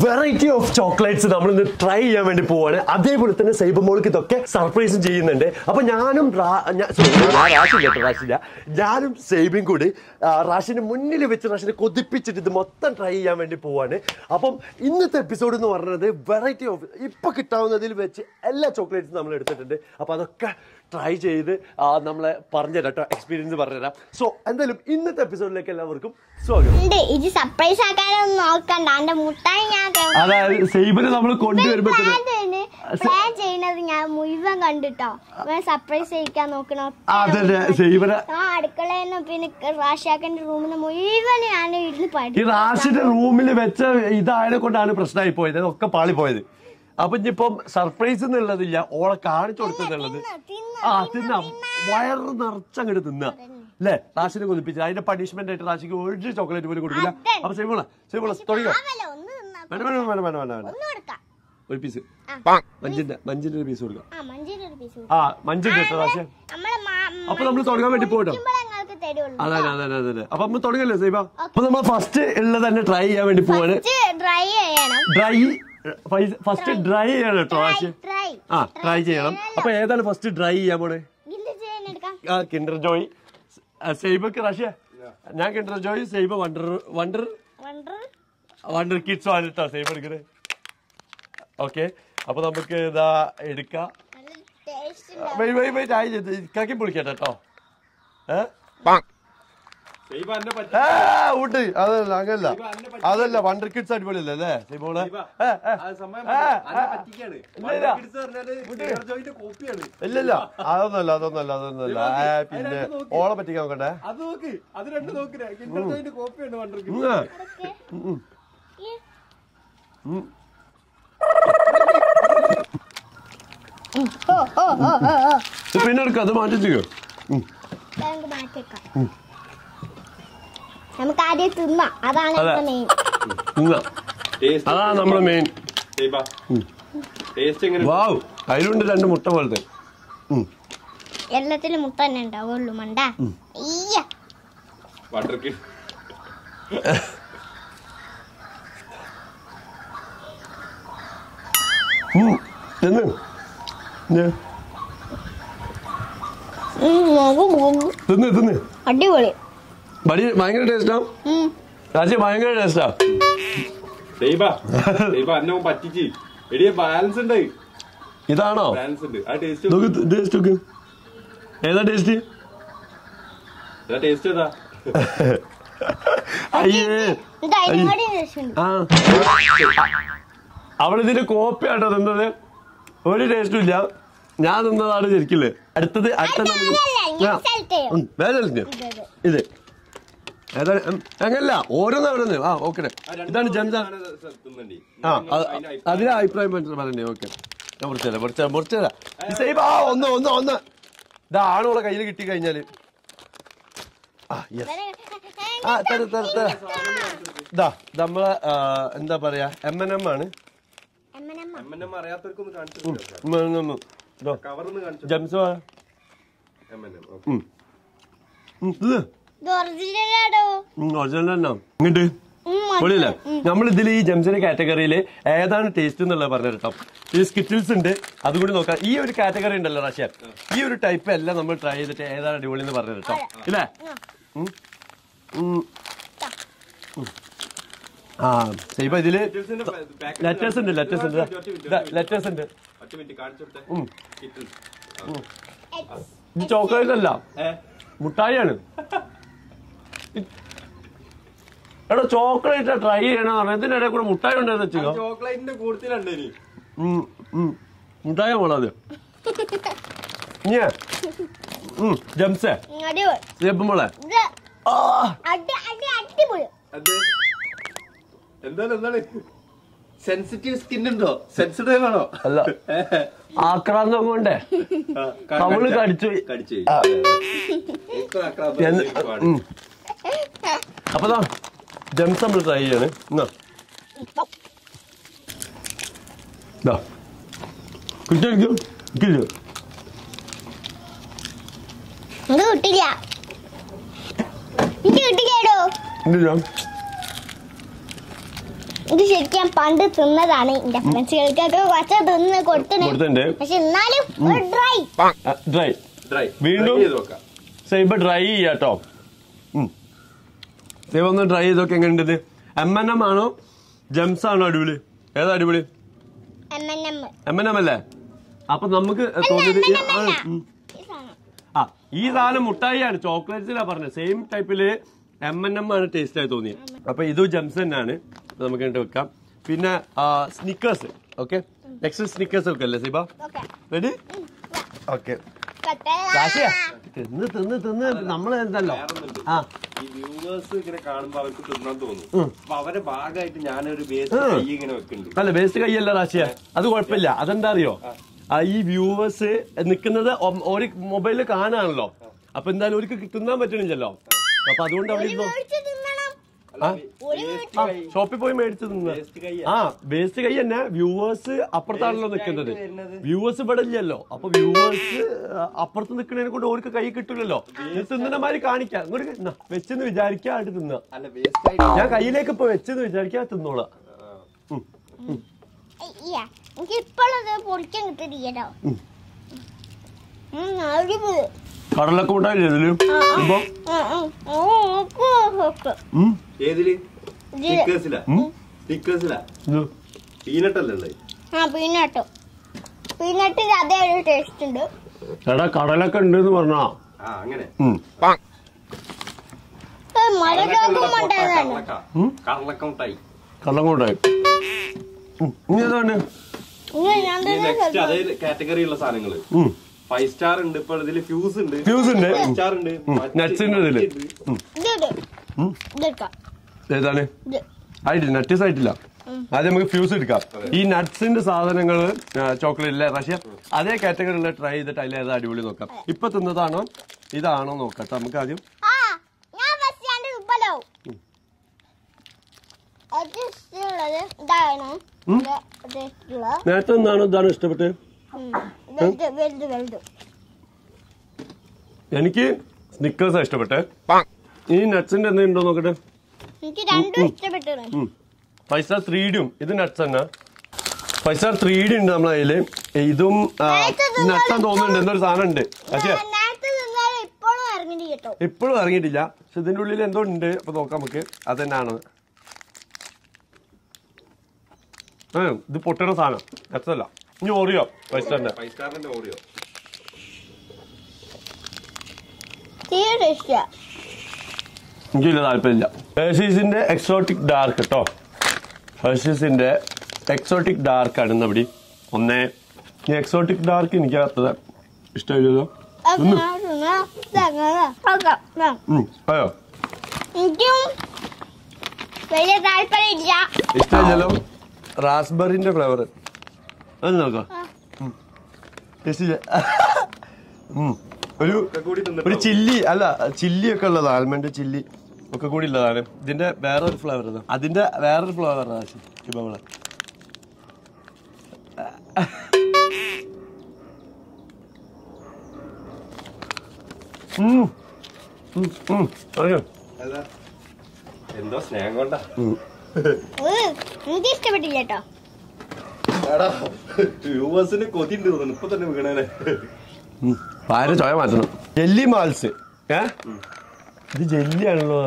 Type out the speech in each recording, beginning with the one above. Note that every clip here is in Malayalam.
Variety of chocolates we try to try. That's why we try to surprise them. That's why we are going to do this. No. One piece. Manjira piece. Manjira piece. Okay, now we will get the wait, I the winner is the one who is the I Our little copy at another. What did I do? Now, not a killer. At the end, well, is it? Angela, what another name? Ah, okay. Then, Jemza, I private. Okay. Never tell. Say, oh, no. I don't like a little ticket. Ah, yes. Ah, that. Ah, say by the letters and the letters and the letters and the chocolate love. Mutayan. A chocolate at try and then I could mutai under the chicken. Chocolate in the good thing and any. Mutayan one other. Yeah. Jump set. I do it. Sebumula. Oh, I did. Sensitive skin and sensitive. Akram Gonde. Kamuka. ഇത് കിട്ടില്ല, ഇത് കിട്ടില്ലേടോ? ഇത് ശരിക്കും പണ്ട് തിന്നതാണ്. എന്റെ ഫ്രണ്ട്സുകൾക്കൊക്കെ പച്ച തിന്ന് കൊടുത്തിട്ടുണ്ട്. പക്ഷെ എന്നാലും ഡ്രൈ ഡ്രൈ ഡ്രൈ വീണ്ടും ഇപ്പൊ ഡ്രൈ ചെയ്യാട്ടോ. ഒന്ന് ഡ്രൈ ചെയ്തൊക്കെ എങ്ങനെയുണ്ട്? M&M ആണോ ജംസ് ആണോ അടിപൊളി? ഏതാ അടിപൊളി? M&M അല്ലേ? അപ്പൊ നമുക്ക് ആ ഈ സാധനം മുട്ടായിയാണ്, ചോക്ലേറ്റ്സിലാ പറഞ്ഞത്. സെയിം ടൈപ്പില് M&M ആണ് ടേസ്റ്റ് ആയി തോന്നിയത്. അപ്പൊ ഇത് ജംസ് തന്നെയാണ്, നമുക്ക് ഇങ്ങോട്ട് വെക്കാം. പിന്നെ സ്നിക്കേഴ്സ്. ഓക്കെ, നെക്സ്റ്റ് സ്നിക്കേഴ്സ് വെക്കല്ലേ സിബ? റെഡി? ഓക്കെ, തിന്ന് തിന്ന് തിന്ന് നമ്മള് എന്തല്ലോ ആ ഈ വ്യൂവേഴ്സ് ഇങ്ങനെ കാണുമ്പോ അവർക്ക് തിന്നാൻ തോന്നും. അപ്പൊ അവരുടെ ഭാഗമായിട്ട് ഞാനൊരു വേസ്റ്റ് കൈ ഇങ്ങനെ വെക്കുന്നുണ്ട്. അല്ല, വേസ്റ്റ് കൈയല്ല റാശിയ, അത് കുഴപ്പമില്ല. അതെന്താ അറിയോ, ഈ വ്യൂവേഴ്സ് നിക്കുന്നത് ഒരു മൊബൈലിൽ കാണാണല്ലോ. അപ്പൊ എന്തായാലും അവർക്ക് തിന്നാൻ പറ്റണില്ലല്ലോ. അപ്പൊ അതുകൊണ്ട് അവിടെ ഷോപ്പിൽ പോയി മേടിച്ചു തിന്ന ആ വേസ്റ്റ് കൈ തന്നെ. വ്യൂവേഴ്സ് അപ്പുറത്താണല്ലോ നിക്കുന്നത്, വ്യൂവേഴ്സ് ഇവിടെ ഇല്ലല്ലോ. അപ്പൊ വ്യൂവേഴ്സ് അപ്പുറത്ത് നിക്കണേനെ കൊണ്ട് ഓർക്ക് കൈ കിട്ടില്ലല്ലോ. തിന്നണമാര് കാണിക്കാം, ഇങ്ങോട്ട് വെച്ചെന്ന് വിചാരിക്കാ, ആയിട്ട് തിന്ന. ഞാൻ കയ്യിലേക്ക് ഇപ്പൊ വെച്ചെന്ന് വിചാരിക്കാ, തിന്നോളാം. കടലൊക്കെ ഉണ്ടായില്ലേ ഇതില്? എടാ കടലൊക്കെ ഉണ്ട് പറഞ്ഞാ അങ്ങനെ കടലൊക്കെ ഉണ്ടായി. ഇനി ഏതാണ് കാറ്റഗറിയുള്ള സാധനങ്ങള്? 5 സ്റ്റാർ ഉണ്ട്, ഇപ്പൊ ഇതിൽ ഫ്യൂസ് ഉണ്ട്, സ്റ്റാർ ഉണ്ട്, നട്ട്സ് ഉണ്ട് ഇതില്. ഏതാണ്? ആയിട്ടില്ല, നട്ട്സ് ആയിട്ടില്ല. ആദ്യം നമുക്ക് ഫ്യൂസ് എടുക്കാം. ഈ നട്ട്സിന്റെ സാധനങ്ങള് ചോക്ലേറ്റിലെ റഷ്യ അതേ കാറ്റഗറിയിലെ ട്രൈ ചെയ്തിട്ട് അതിൽ ഏതാ അടിപൊളി നോക്കാം. ഇപ്പൊ തിന്നതാണോ ഇതാണോ നോക്കാം. നമുക്ക് ആദ്യം നേരത്തെ എന്താണോ ഇതാണ് ഇഷ്ടപ്പെട്ട്. എനിക്ക് സ്നിക്കേഴ്സാ ഇഷ്ടപ്പെട്ടെ. ഈ നട്ട്സിന്റെ എന്തെങ്കിലും നോക്കട്ടെ. 5 സ്റ്റാർ 3D ഇത് നട്ട്സ് തന്നെ. 5 സ്റ്റാർ 3D ഉണ്ട് നമ്മളെ കയ്യില്. ഇതും നട്ട്സാ തോന്നുന്നുണ്ട്, എന്തൊരു സാധനം ഉണ്ട്. പക്ഷേ ഇപ്പോഴും ഇറങ്ങിയിട്ടില്ല, പക്ഷെ ഇതിന്റെ ഉള്ളിൽ എന്തോ ഉണ്ട്. അപ്പൊ നോക്കാം നമുക്ക് അത് തന്നെയാണ്. ഇത് പൊട്ടണ സാധനം, നട്ട്സ് അല്ല. ഇനി ഓറിയോ 5 സ്റ്റാറിന്റെ? 5 സ്റ്റാറിന്റെ ഓറിയോ എനിക്കില്ല, താല്പര്യമില്ല. ഹെർഷീസിന്റെ എക്സോട്ടിക് ഡാർക്ക് കേട്ടോ. ഹെർഷീസിന്റെ എക്സോട്ടിക് ഡാർക്ക് ആണ് ഇവിടെ. ഒന്നേ ഈ എക്സോട്ടിക് ഡാർക്ക് എനിക്കകത്തത് ഇഷ്ടമില്ലല്ലോ. അയ്യോ ഇഷ്ടമില്ലല്ലോ. റാസ്ബെറിന്റെ ഫ്ലേവർ അത് നോക്കാം. ഒരു ചില്ലി അല്ല, ചില്ലി ഒക്കെ ഉള്ളത്, ആൽമണ്ട് ചില്ലി ഒക്കെ കൂടി ഉള്ളതാണ്. ഇതിന്റെ വേറൊരു ഫ്ലേവർ, അതിന്റെ വേറൊരു ഫ്ലേവർ. എന്തോ സ്നേഹം കൊണ്ടാ ഇഷ്ടപ്പെട്ടില്ല കേട്ടോ. ചോയ മാറ്റണം. ജെല്ലി മാൾസ് ഇത് ജെല്ലിയാണല്ലോ.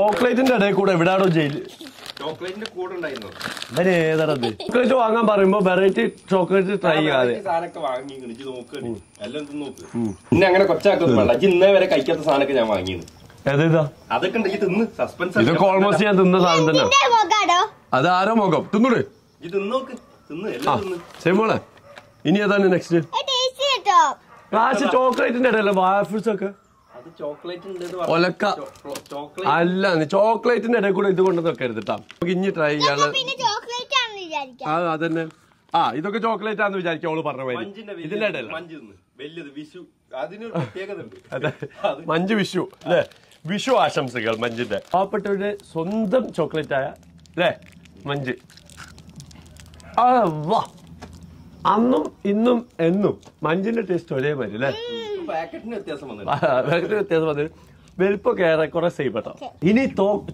ചോക്ലേറ്റിന്റെ ഇടയിൽ കൂടെ എവിടാണോ ജെല്ലി ഏതാണത്? ചോക്ലേറ്റ് വാങ്ങാൻ പറയുമ്പോ വെറൈറ്റി ചോക്ലേറ്റ് ട്രൈ ചെയ്യാതെ അങ്ങനെ കൊച്ചാക്കി ഇന്നേ വരെ കഴിക്കാത്ത സാധനമൊക്കെ ഞാൻ വാങ്ങിയത്. അതൊക്കെ ഇതൊക്കെ ഓൾമോസ്റ്റ് ഞാൻ തിന്ന സാധനം തന്നെ. അത് ആരോ മുഖം തിന്നൂടെ? ഇനി ഏതാണ് നെക്സ്റ്റ്? ചോക്ലേറ്റിന്റെ ഇടയല്ലേ വാഫിൾസ് ഒക്കെ? അല്ല, ചോക്ലേറ്റിന്റെ ഇടയിൽ കൂടെ ഇത് കൊണ്ടൊന്നും ഒക്കെ എടുത്തിട്ടാ. നമുക്ക് ഇനി ട്രൈ ചെയ്യാനുള്ളത് അതന്നെ. ആ ഇതൊക്കെ ചോക്ലേറ്റ് ആണെന്ന് വിചാരിക്കും ഓള് പറഞ്ഞ പോലെ. ഇതിന്റെ ഇടയല്ലേ മഞ്ച് വിഷു അല്ലേ? വിഷു ആശംസകൾ മഞ്ചിന്റെ. പാവപ്പെട്ടവരുടെ സ്വന്തം ചോക്ലേറ്റ് ആയ അല്ലേ മഞ്ച്? ആ അന്നും ഇന്നും എന്നും മഞ്ചിന്റെ ടേസ്റ്റ് ഒരേ മാതിരി അല്ലേ? പാക്കറ്റിന് വ്യത്യാസം വന്നത് വലിപ്പൊക്കെ ഏറെക്കുറെ സെയിം കേട്ടോ. ഇനി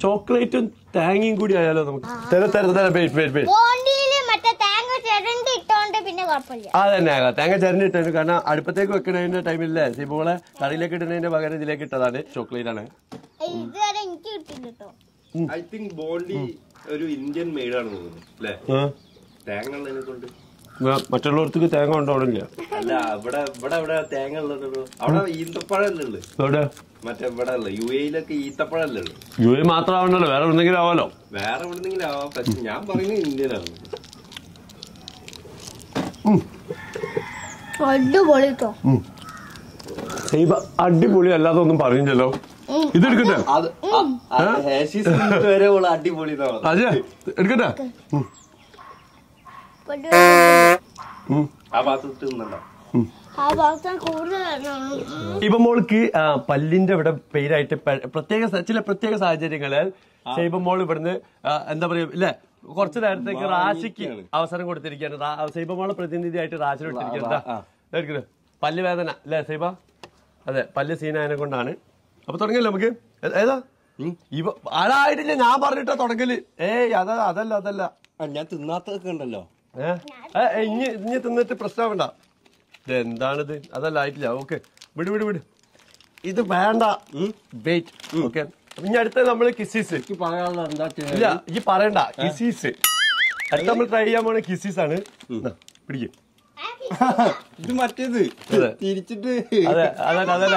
ചോക്ലേറ്റും തേങ്ങയും കൂടി ആയാലോ നമുക്ക് അതന്നെ തേങ്ങ ചരണ്ടിട്ടാണ്. കാരണം അടുപ്പത്തേക്ക് വെക്കണതിന്റെ ടൈമില്ലേ സിബോളെ കറിയിലേക്ക് ഇടുന്നതിന്റെ പകരം ഇതിലേക്ക് ഇട്ടതാണ് ചോക്ലേറ്റ് ആണ്. ഐ തിങ്ക് ബോണ്ടി ഒരു ഇന്ത്യൻ മെയ്ഡ് ആണ് തോന്നുന്നു. തേങ്ങ ഉള്ളതിനെക്കൊണ്ട് മറ്റുള്ളവർക്ക് തേങ്ങ കൊണ്ടോടില്ല. അല്ല ഇവിടെ ഇവിടെ ഇവിടെ തേങ്ങ ഉള്ളതോ അവിടെ ഈന്തപ്പഴല്ലേ ഉള്ളു. മറ്റേ ഇവിടെ യു എയിലൊക്കെ ഈത്തപ്പഴല്ലേ ഉള്ളു. യു എ മാത്രം ആവണ്ടല്ലോ, വേറെ എവിടെന്നെങ്കിലും ആവാലോ. വേറെ എവിടെന്നെങ്കിലും ആവാം, പക്ഷെ ഞാൻ പറയുന്നത് ഇന്ത്യയിലാണ്. അടിപൊളി അല്ലാതെ ഒന്നും പറയുന്നില്ലല്ലോ. ഇത് എടുക്കട്ടെ, അടിപൊളി അതെ എടുക്കട്ടെ. ഇപ്പൊ മോൾക്ക് പല്ലിന്റെ ഇവിടെ പേരായിട്ട് പ്രത്യേക ചില പ്രത്യേക സാഹചര്യങ്ങളിൽ ഷൈബ മോൾ ഇവിടുന്ന് എന്താ പറയാ ഇല്ലേ കുറച്ചു നേരത്തേക്ക് റാശിക്ക് അവസരം കൊടുത്തിരിക്കുകയാണ്. ഷൈബ മോളെ പ്രതിനിധിയായിട്ട് റാശിന് കൊടുത്തിരിക്കുന്നത് പല്ല് വേദന അല്ലേ ഷൈബ? അതെ, പല്ല് സീനായനെ കൊണ്ടാണ്. അപ്പൊ തുടങ്ങിയല്ലേ നമുക്ക് ഏതാ ഇവ ആളായിട്ടില്ല ഞാൻ പറഞ്ഞിട്ടാ തുടങ്ങല്. അതല്ല ഞാൻ തിന്നാത്തൊക്കെ ഉണ്ടല്ലോ. ഇനി തിന്നിട്ട് പ്രശ്നമാവണ്ട. ഇതെന്താണിത്? അതല്ല ആയിട്ടില്ല. ഓക്കെ വിട് വിട് വിട് ഇത് വേണ്ട. വെയിറ്റ്. ഓക്കെ ഇനി അടുത്ത നമ്മള് കിസീസ് ഇല്ല ഈ പറയണ്ട. കിസീസ് അടുത്ത നമ്മൾ ട്രൈ ചെയ്യാൻ പോണ കിസീസ് ആണ്. പിടിക്കും ഇത് മറ്റേത് തിരിച്ചിട്ട് അതെ അതല്ല അതല്ല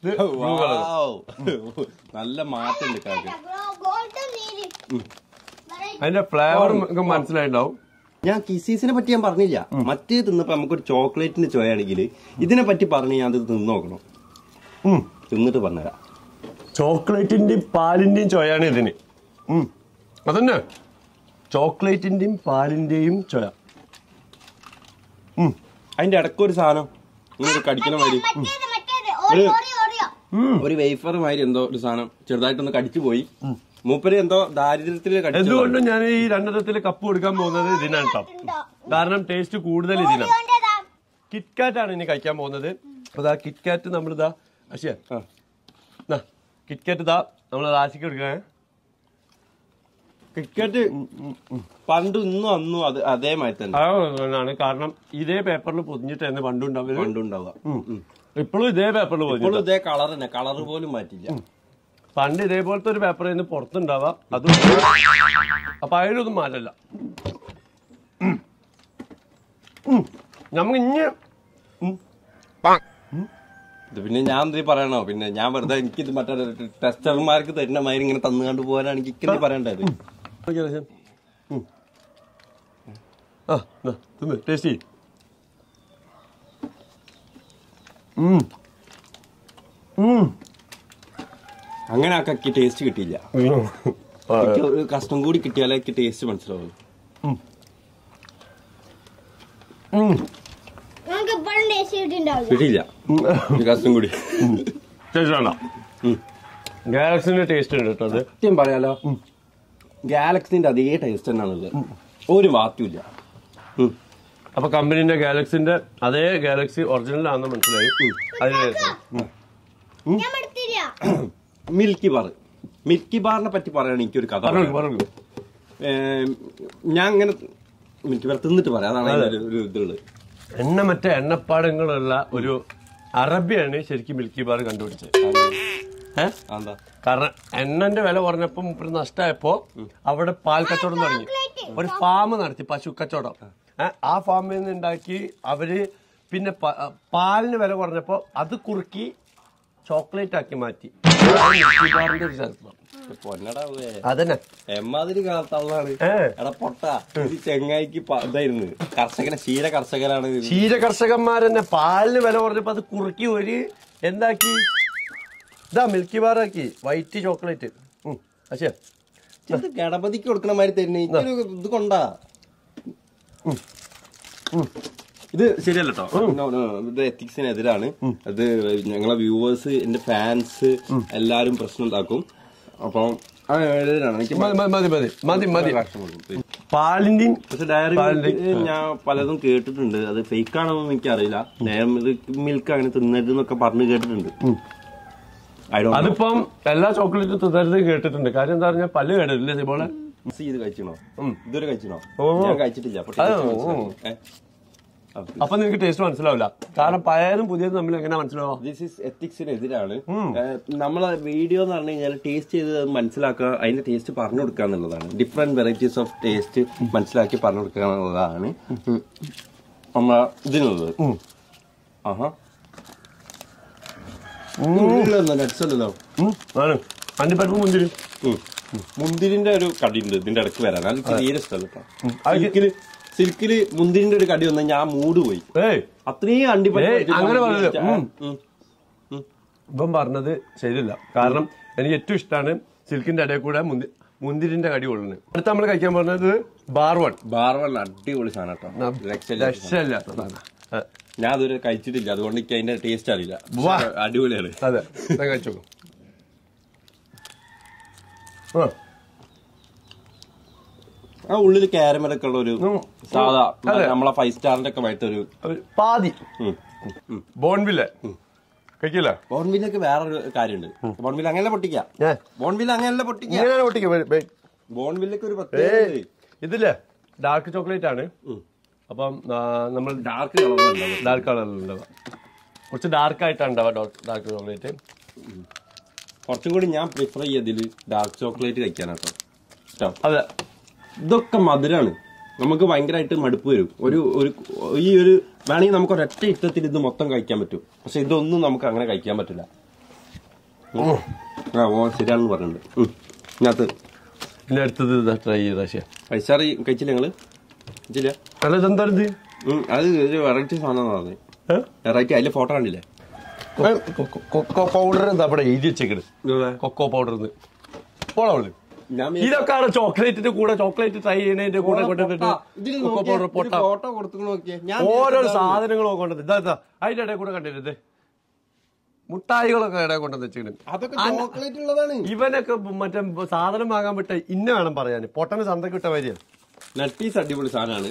ഇത് ബ്ലൂ കളറും നല്ല മാറ്റം. അതിന്റെ ഫ്ലേവറും മനസ്സിലായിണ്ടാവും. ഞാൻ കിസീസിനെ പറ്റി ഞാൻ പറഞ്ഞില്ല. മറ്റേ തിന്നപ്പോ നമുക്കൊരു ചോക്ലേറ്റിന്റെ ചോയാണെങ്കിൽ ഇതിനെ പറ്റി പറഞ്ഞ് ഞാൻ അത് തിന്നോക്കണം. തിന്നിട്ട് പറഞ്ഞുതരാം. ചോക്ലേറ്റിന്റെയും പാലിന്റെയും ചോയാണ് ഇതിന്. അതന്നെ ചോക്ലേറ്റിന്റെയും പാലിന്റെയും ചോയ. അതിന്റെ ഇടക്കൊരു സാധനം കടിക്കണ മാതിരി ഒരു വേഫർ മാതിരി എന്തോ ഒരു സാധനം ചെറുതായിട്ടൊന്ന് കടിച്ചു പോയി. മൂപ്പര് എന്തോ ദാരിദ്ര്യത്തില് കടിച്ചു. എന്തുകൊണ്ടും ഞാൻ ഈ രണ്ടെണ്ണത്തില് കപ്പ് കൊടുക്കാൻ പോകുന്നത് ഇതിനാണ് കേട്ടോ. കാരണം ടേസ്റ്റ് കൂടുതൽ ഇതിനാണ്. കിറ്റ്കാറ്റ് ആണ് ഇനി കഴിക്കാൻ പോകുന്നത്. അപ്പൊ ദാ കിറ്റ്കാറ്റ് നമ്മൾ ഇതാ അശിയ കിറ്റ്കാറ്റ് ഇതാ നമ്മൾ ആശിക്ക് കൊടുക്കണേ. ക്രിക്കറ്റ് പണ്ട് ഇന്നും അന്നും അത് അതേമാതിരി തന്നെ. കാരണം ഇതേ പേപ്പറിൽ പൊതിഞ്ഞിട്ടായിരുന്നു പണ്ടുണ്ടാവുക. ഇപ്പോഴും ഇതേ പേപ്പറിൽ പൊതിഞ്ഞു. ഇതേ കളർ തന്നെ, കളർ പോലും മാറ്റില്ല. പണ്ട് ഇതേപോലത്തെ ഒരു പേപ്പർ ആയിരുന്നു പുറത്തുണ്ടാവുക. അത് അപ്പൊ അതിലൊന്നും മാറ്റല്ല. നമുക്ക് ഇനി പിന്നെ ഞാൻ എന്ത് പറയണോ? പിന്നെ ഞാൻ വെറുതെ എനിക്കിത് മറ്റേ ടെസ്റ്റർമാർക്ക് തരുന്ന മാതിരി ഇങ്ങനെ തന്നുകൊണ്ട് പോകാനാണ് എനിക്ക് പറയണ്ടത്. ടേസ്റ്റ് അങ്ങനെ ആക്കി ടേസ്റ്റ് കിട്ടിയില്ല. ഒരു കഷ്ടം കൂടി കിട്ടിയാലേ ടേസ്റ്റ് മനസ്സിലാവുള്ളൂ. ഗാലക്സിന്റെ ടേസ്റ്റ് ഉണ്ട് കേട്ടോ. സത്യം പറയാലോ ഗാലക്സിന്റെ അതേ ടേസ്റ്റ് തന്നെയാണുള്ളത്. ഒരു വാക്കില്ല. അപ്പൊ കമ്പനിന്റെ ഗാലക്സിന്റെ അതേ ഗാലക്സി ഒറിജിനൽ ആണെന്ന് മനസ്സിലായി. അതിന് മിൽക്കി ബാർ, മിൽക്കി ബാറിനെ പറ്റി പറയുകയാണെങ്കിൽ എനിക്കൊരു കഥ പറഞ്ഞു. ഞാൻ അങ്ങനെ മിൽക്കി ബാർ തിന്നിട്ട് പറയാം. അതാണ് ഒരു ഇതുള്ളത്. മറ്റേ എണ്ണപ്പാടങ്ങളുള്ള ഒരു അറബിയാണ് ശരിക്കും മിൽക്കി ബാർ കണ്ടുപിടിച്ചത്. കാരണം എണ്ണന്റെ വില കുറഞ്ഞപ്പോ മുപ്പത് നഷ്ടമായപ്പോ അവിടെ പാൽ കച്ചവടം തുടങ്ങി. ഒരു ഫാം നടത്തി പശു കച്ചവടം. ആ ഫാമിൽ നിന്ന് ഉണ്ടാക്കി അവര് പിന്നെ പാലിന് വില കുറഞ്ഞപ്പോ അത് കുറുക്കി ചോക്ലേറ്റ് ആക്കി മാറ്റി. അതന്നെ എമ്മാതിരി കാർത്താവുന്നതാണ്. എടാ പൊട്ട, ഇത് ചെങ്ങായിക്ക് ഇതായിരുന്നു കർഷകനെ, ക്ഷീര കർഷകനാണ്. ക്ഷീര കർഷകന്മാരെന്നെ പാലിന് വില കുറഞ്ഞപ്പോ അത് കുറുക്കി ഒരു എന്താക്കി ഇതാ മിൽക്കി ബാറാക്കി, വൈറ്റ് ചോക്ലേറ്റ്. അച്ഛാ ഗണപതിക്ക് കൊടുക്കണ മാതിരി തന്നെ ഇത് കൊണ്ടാ. ഇത് ശരിയല്ലോ, ഇത് എത്തിക്സിനെതിരാണ്. അത് ഞങ്ങളെ വ്യൂവേഴ്സ്, എന്റെ ഫാൻസ് എല്ലാരും പ്രശ്നം ഉണ്ടാക്കും. അപ്പം പാലിന്റെ ഞാൻ പലതും കേട്ടിട്ടുണ്ട്. അത് ഫേക്ക് ആണെന്ന് എനിക്കറിയില്ല. മിൽക്ക് അങ്ങനെ തിന്നരുത് എന്നൊക്കെ പറഞ്ഞ് കേട്ടിട്ടുണ്ട്. അതിപ്പം എല്ലാ ചോക്ലേറ്റും തിന്നരുത് കേട്ടിട്ടുണ്ട്. കാര്യം എന്താ പറഞ്ഞാൽ പല്ല് കേട്ടിട്ടില്ലേ ഇതുപോലെ. ഇത് കഴിച്ചോ, ഇതുവരെ കഴിച്ചോ? ഞാൻ കഴിച്ചിട്ടില്ല. അപ്പൊ നിനക്ക് ടേസ്റ്റ് മനസ്സിലാവില്ല, കാരണം പഴയതും പുതിയതും തമ്മിൽ എങ്ങനെ മനസ്സിലാവും? ദിസ് ഈസ് എത്തിക്സിനെതിരാണ്. നമ്മളെ വീഡിയോ എന്ന് പറഞ്ഞു കഴിഞ്ഞാൽ ടേസ്റ്റ് ചെയ്ത് മനസ്സിലാക്കുക, അതിന്റെ ടേസ്റ്റ് പറഞ്ഞു കൊടുക്കുക എന്നുള്ളതാണ്. ഡിഫറെന്റ് വെറൈറ്റീസ് ഓഫ് ടേസ്റ്റ് മനസ്സിലാക്കി പറഞ്ഞു കൊടുക്കുക എന്നുള്ളതാണ് നമ്മളെ ഇതിനുള്ളത്. ആഹാ, നട്സല്ലോ അതിന്റെ പരിപ്പ് മുന്തിരി. മുന്തിരിന്റെ ഒരു കടി ഉണ്ട് ഇതിന്റെ ഇടയ്ക്ക് വരാൻ. എനിക്ക് തീരെ ഇഷ്ടമല്ല. സിൽക്കില് മുന്തിരിന്റെ ഒരു കടി വന്നാൽ ഞാൻ മൂട് പോയി. അത്രയും അണ്ടിപ്പരിപ്പ് അങ്ങനെ പറഞ്ഞത് ഇപ്പം പറഞ്ഞത് ശരിയല്ല. കാരണം എനിക്ക് ഏറ്റവും ഇഷ്ടമാണ് സിൽക്കിന്റെ ഇടയിൽ കൂടെ മുന്തിരിന്റെ കടി കൊള്ളുന്നത്. അടുത്ത നമ്മൾ കഴിക്കാൻ പറഞ്ഞത് ബാർവൺ. ബാർവൺ അടിപൊളി സാധനം. ഞാൻ അതുവരെ കഴിച്ചിട്ടില്ല, അതുകൊണ്ട് എനിക്ക് അതിന്റെ ടേസ്റ്റ് അറിയില്ല. അടിപൊളിയാണ്. അതെ, കഴിച്ചോ. ആ ഉള്ളിൽ ക്യാരമലൊക്കെ ഉള്ള ഒരു സാധാ നമ്മളെ ഫൈവ് സ്റ്റാറിന്റെ ഒക്കെ ആയിട്ട് ഒരു പാതി ബോൺവില്ല കഴിക്കില്ല. ബോൺവില്ലൊക്കെ വേറൊരു കാര്യമുണ്ട്. ബോൺവില്ല അങ്ങനെ പൊട്ടിക്കാം. ബോൺവില്ല അങ്ങനെ പൊട്ടിക്കാം. ബോൺവില്ലൊക്കെ ഒരു പ്രത്യേക ഇതില്ലേ, ഡാർക്ക് ചോക്ലേറ്റ് ആണ്. അപ്പം നമ്മൾ ഡാർക്ക് കളറിലുണ്ടാവുക, കുറച്ച് ഡാർക്കായിട്ടാണ് ഉണ്ടാവുക ഡാർക്ക് ചോക്ലേറ്റ്. കുറച്ചും കൂടി ഞാൻ പ്രിഫർ ചെയ്തതിൽ ഡാർക്ക് ചോക്ലേറ്റ് കഴിക്കാനാട്ടോ ഇഷ്ടം. അതെ, ഇതൊക്കെ മധുരമാണ്. നമുക്ക് ഭയങ്കരമായിട്ട് മടുപ്പ് വരും. ഒരു ഒരു ഈ ഒരു വേണമെങ്കിൽ നമുക്ക് ഒരൊറ്റ ഇഷ്ടത്തിൽ ഇത് മൊത്തം കഴിക്കാൻ പറ്റും. പക്ഷെ ഇതൊന്നും നമുക്ക് അങ്ങനെ കഴിക്കാൻ പറ്റില്ല. ആ ഓ ശരിയാണെന്ന് പറഞ്ഞിട്ടുണ്ട്. ഇതിനകത്ത് പിന്നെ അടുത്തത് ട്രൈ ചെയ്താ പൈസാറി കഴിച്ചില്ല. ഞങ്ങൾ അത് വെറൈറ്റി സാധനം, വെറൈറ്റി. അതിൽ ഫോട്ടോ കണ്ടില്ലേ? കൊക്കോ പൗഡർ എന്താ അവിടെ എഴുതി വെച്ചേക്കണ്, കൊക്കോ പൗഡർ. ഇതൊക്കെയാണ് ചോക്ലേറ്റിന്റെ കൂടെ, ചോക്ലേറ്റ് ട്രൈ ചെയ്യുന്നതിന്റെ കൂടെ കൊണ്ടിട്ട് കൊക്കോ പൗഡർ പൊട്ട ഓരോ സാധനങ്ങളൊക്കെ കൊണ്ടത്. ഇതാ അതിന്റെ ഇടയിൽ കൂടെ കണ്ടിരുന്നത് മുട്ടായികളൊക്കെ ഇടയിൽ കൊണ്ടുവന്ന് വെച്ചിട്ടുണ്ട്. ഇവനൊക്കെ മറ്റേ സാധനം വാങ്ങാൻ വിട്ട ഇന്ന വേണം പറയാൻ. പൊട്ടന് ചന്തക്ക് വിട്ട വരികയാണ്. നട്ടീസ് അടിപൊളി സാധനമാണ്.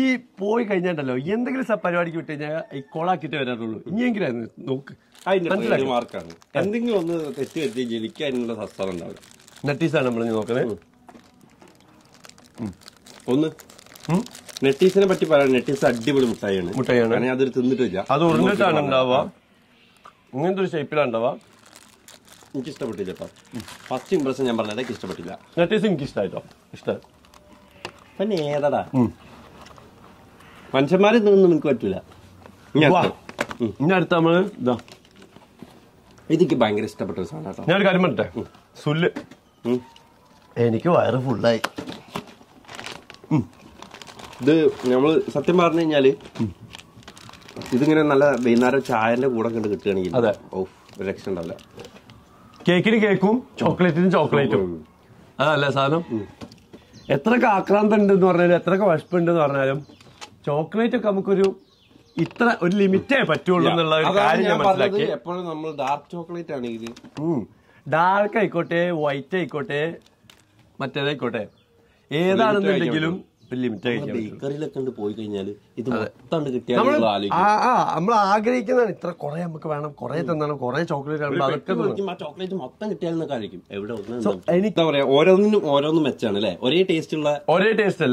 ഈ പോയി കഴിഞ്ഞാണ്ടല്ലോ എന്തെങ്കിലും പരിപാടിക്ക് വിട്ട് കഴിഞ്ഞാൽ ഈ കോളാക്കിട്ട് വരാറുള്ളൂ. ഇനിയെങ്കിലും നോക്ക്, മാർക്കാണ്. എന്തെങ്കിലും ഒന്ന് തെറ്റ് പറ്റി ജനിക്കാനുള്ള സസ്തം ഉണ്ടാവില്ല. നട്ടീസാണ് നമ്മൾ നോക്കണേ. ഒന്ന് നട്ടീസിനെ പറ്റി പറയാം. നട്ടീസ് അടിപൊളി മുട്ടായാണ്. മുട്ടായാണ് അതൊരു തിന്നിട്ടില്ല. അത് ഉറന്നിട്ടാണ് ഉണ്ടാവുക. ഇങ്ങനത്തെ ഒരു ഷേപ്പിലാണ് ഉണ്ടാവുക. എനിക്ക് ഇഷ്ടപ്പെട്ടില്ല. ഫസ്റ്റ് ഇംപ്രഷൻ ഞാൻ പറഞ്ഞത് എനിക്ക് ഇഷ്ടപ്പെട്ടില്ല. നട്ടീസ് എനിക്ക് ഇഷ്ടമായിട്ടോ, ഇഷ്ടമായി. പിന്നെ ഏതാടാ മനുഷ്യന്മാരെ തിന്നൊന്നും എനിക്ക് പറ്റൂല. ഇനി അടുത്ത നമ്മള് ഇതാ, ഇതെനിക്ക് ഭയങ്കര ഇഷ്ടപ്പെട്ട ഒരു സാധനം. ഞാനൊരു കാര്യം പറഞ്ഞേ, സുല്ല് എനിക്ക് വയറ് ഫുള്ളായി. ഇത് നമ്മള് സത്യം പറഞ്ഞു കഴിഞ്ഞാല് ഇതിങ്ങനെ നല്ല വൈകുന്നേരം ചായന്റെ കൂടെ കണ്ട് കിട്ടുകയാണെങ്കിൽ അതെ ഒരു രക്ഷ ഉണ്ടാവില്ല. കേക്കിന് കേക്കും ചോക്ലേറ്റിന് ചോക്ലേറ്റും. അതല്ലേ സാധനം. എത്രയൊക്കെ ആക്രാന്തം ഉണ്ടെന്ന് പറഞ്ഞാലും എത്രയൊക്കെ വിഷപ്പുണ്ടെന്ന് പറഞ്ഞാലും ചോക്ലേറ്റ് ഒക്കെ നമുക്കൊരു ഇത്ര ഒരു ലിമിറ്റേ പറ്റുള്ളൂ എന്നുള്ള ഒരു കാര്യം ഞാൻ മനസ്സിലാക്കി. എപ്പോഴും നമ്മൾ ഡാർക്ക് ചോക്ലേറ്റ് ആണ്. ഇത് ഡാർക്ക് ആയിക്കോട്ടെ, വൈറ്റ് ആയിക്കോട്ടെ, മറ്റേതായിക്കോട്ടെ, ഏതാണെന്നുണ്ടെങ്കിലും നമ്മൾ ആഗ്രഹിക്കുന്നതാണ്. ഇത്ര കൊറേ നമുക്ക് വേണം, കൊറേ തന്നാണ്, കൊറേ ചോക്ലേറ്റ് ആണ്. ചോക്ലേറ്റ് മൊത്തം കിട്ടിയാൽ ഓരോന്നിനും ഓരോന്നും മെച്ചാണ് അല്ലെ. ഒരേ ടേസ്റ്റ്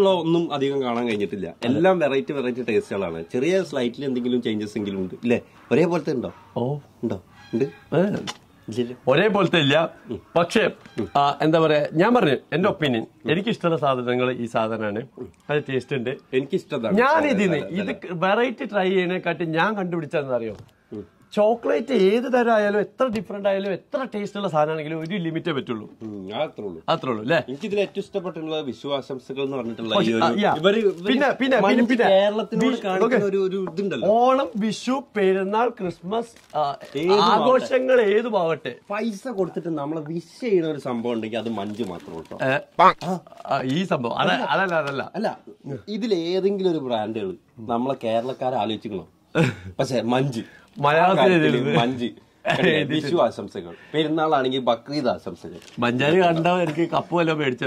ഉള്ള ഒന്നും അധികം കാണാൻ കഴിഞ്ഞിട്ടില്ല. എല്ലാം വെറൈറ്റി വെറൈറ്റി ടേസ്റ്റുകളാണ്. ചെറിയ സ്ലൈറ്റിൽ എന്തെങ്കിലും ചേഞ്ചസ് എങ്കിലും ഉണ്ട് അല്ലെ. ഒരേപോലത്തെ ഉണ്ടോ? ഓ ഉണ്ടോ, ഉണ്ട്. ഒരേപോലത്തെ ഇല്ല. പക്ഷേ എന്താ പറയാ, ഞാൻ പറഞ്ഞു എന്റെ ഒപ്പീനിയൻ. എനിക്കിഷ്ടമുള്ള സാധനങ്ങൾ ഈ സാധനമാണ്. അത് ടേസ്റ്റ് ഉണ്ട്, എനിക്കിഷ്ടം. ഞാൻ ഇതിന് ഇത് വെറൈറ്റി ട്രൈ ചെയ്യുന്നതിനെക്കാട്ടി ഞാൻ കണ്ടുപിടിച്ചതെന്നറിയോ, chocolate is different. Taste is limited. Manji. Manji. Vishu are some second. Pernalani Bakri are some second. Manjari under a couple of it.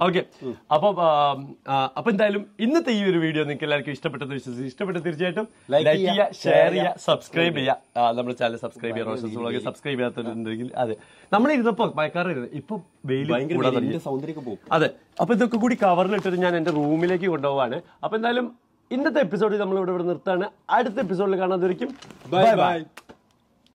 Okay. Upon Dilum, in the TV video, Nicola Kistapata, like, share, subscribe, number channel, subscribe, subscribe at the number is the book, my career. Ipo Bailey, other. Upon the Kukudi cover letter and the room, Milaki would know. Upon Dilum. In this episode, we will see you in the next episode. Bye bye.